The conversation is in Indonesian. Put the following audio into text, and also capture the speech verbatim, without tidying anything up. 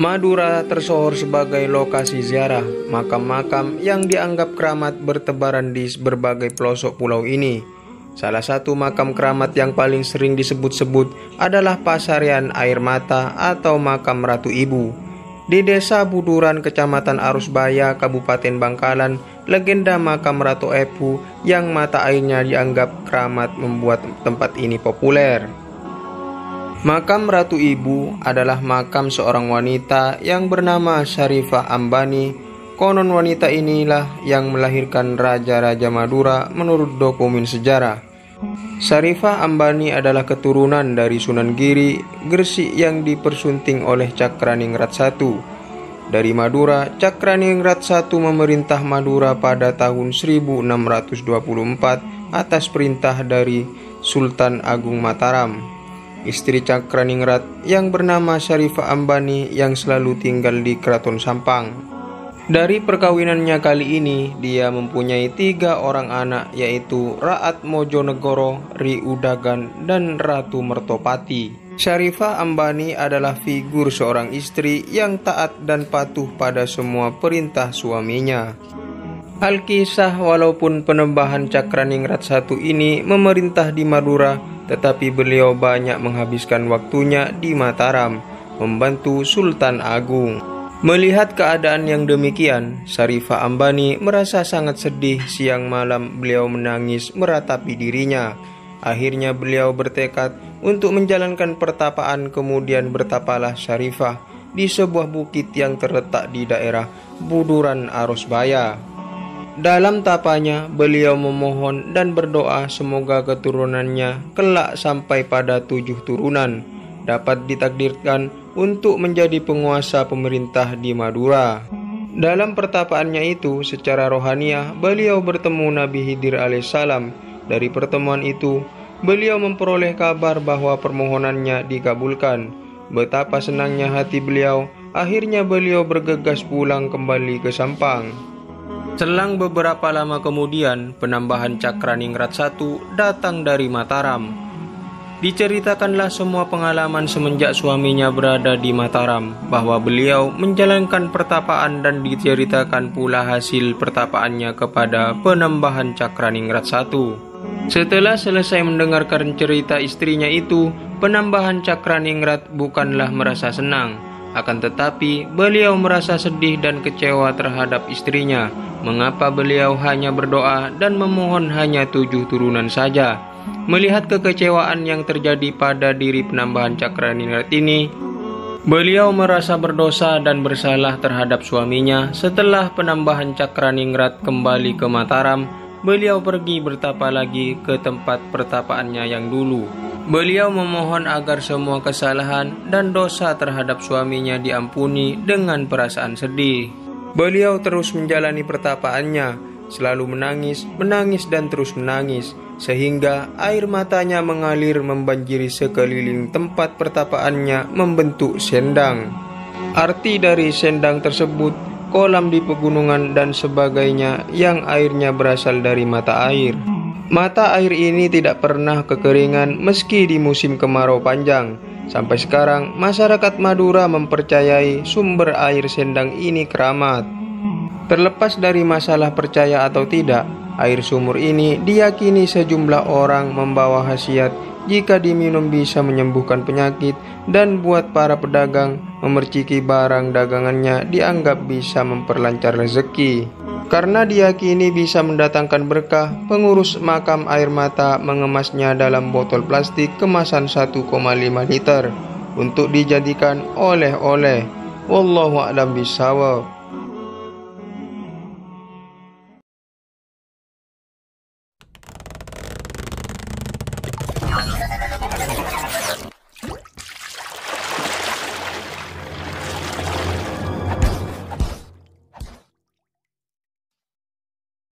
Madura tersohor sebagai lokasi ziarah makam-makam yang dianggap keramat bertebaran di berbagai pelosok pulau ini. Salah satu makam keramat yang paling sering disebut-sebut adalah Pesarean Air Mata atau Makam Ratu Ibu. Di desa Buduran, Kecamatan Arosbaya, Kabupaten Bangkalan, legenda Makam Ratu Ibu yang mata airnya dianggap keramat membuat tempat ini populer. Makam Ratu Ibu adalah makam seorang wanita yang bernama Syarifah Ambani. Konon wanita inilah yang melahirkan raja-raja Madura menurut dokumen sejarah. Syarifah Ambani adalah keturunan dari Sunan Giri, Gresik yang dipersunting oleh Cakraningrat I. Dari Madura, Cakraningrat I memerintah Madura pada tahun seribu enam ratus dua puluh empat atas perintah dari Sultan Agung Mataram. Istri Cakraningrat yang bernama Syarifah Ambani yang selalu tinggal di Keraton Sampang. Dari perkawinannya kali ini, dia mempunyai tiga orang anak, yaitu Raat Mojonegoro, Ri Undagan, dan Ratu Mertopati. Syarifah Ambani adalah figur seorang istri yang taat dan patuh pada semua perintah suaminya. Alkisah, walaupun Panembahan Cakraningrat I ini memerintah di Madura, tetapi beliau banyak menghabiskan waktunya di Mataram, membantu Sultan Agung. Melihat keadaan yang demikian, Syarifah Ambani merasa sangat sedih. Siang malam beliau menangis meratapi dirinya. Akhirnya beliau bertekad untuk menjalankan pertapaan, kemudian bertapalah Syarifah di sebuah bukit yang terletak di daerah Buduran, Arosbaya. Dalam tapanya, beliau memohon dan berdoa semoga keturunannya kelak sampai pada tujuh turunan dapat ditakdirkan untuk menjadi penguasa pemerintah di Madura. Dalam pertapaannya itu, secara rohaniah, beliau bertemu Nabi Hidir alaihissalam. Dari pertemuan itu, beliau memperoleh kabar bahwa permohonannya dikabulkan. Betapa senangnya hati beliau, akhirnya beliau bergegas pulang kembali ke Sampang. Selang beberapa lama kemudian, Panembahan Cakraningrat I datang dari Mataram. Diceritakanlah semua pengalaman semenjak suaminya berada di Mataram, bahwa beliau menjalankan pertapaan, dan diceritakan pula hasil pertapaannya kepada Panembahan Cakraningrat I. Setelah selesai mendengarkan cerita istrinya itu, Panembahan Cakraningrat bukanlah merasa senang. Akan tetapi, beliau merasa sedih dan kecewa terhadap istrinya. Mengapa beliau hanya berdoa dan memohon hanya tujuh turunan saja? Melihat kekecewaan yang terjadi pada diri Panembahan Cakraningrat ini, beliau merasa berdosa dan bersalah terhadap suaminya. Setelah Panembahan Cakraningrat kembali ke Mataram, beliau pergi bertapa lagi ke tempat pertapaannya yang dulu. Beliau memohon agar semua kesalahan dan dosa terhadap suaminya diampuni dengan perasaan sedih. Beliau terus menjalani pertapaannya, selalu menangis, menangis dan terus menangis, sehingga air matanya mengalir membanjiri sekeliling tempat pertapaannya membentuk sendang. Arti dari sendang tersebut, kolam di pegunungan dan sebagainya yang airnya berasal dari mata air. Mata air ini tidak pernah kekeringan meski di musim kemarau panjang. Sampai sekarang, masyarakat Madura mempercayai sumber air sendang ini keramat. Terlepas dari masalah percaya atau tidak, air sumur ini diyakini sejumlah orang membawa khasiat. Jika diminum bisa menyembuhkan penyakit dan buat para pedagang memerciki barang dagangannya dianggap bisa memperlancar rezeki. Karena diyakini bisa mendatangkan berkah, pengurus Makam Air Mata mengemasnya dalam botol plastik kemasan satu koma lima liter untuk dijadikan oleh-oleh. Wallahu a'lam bishawab.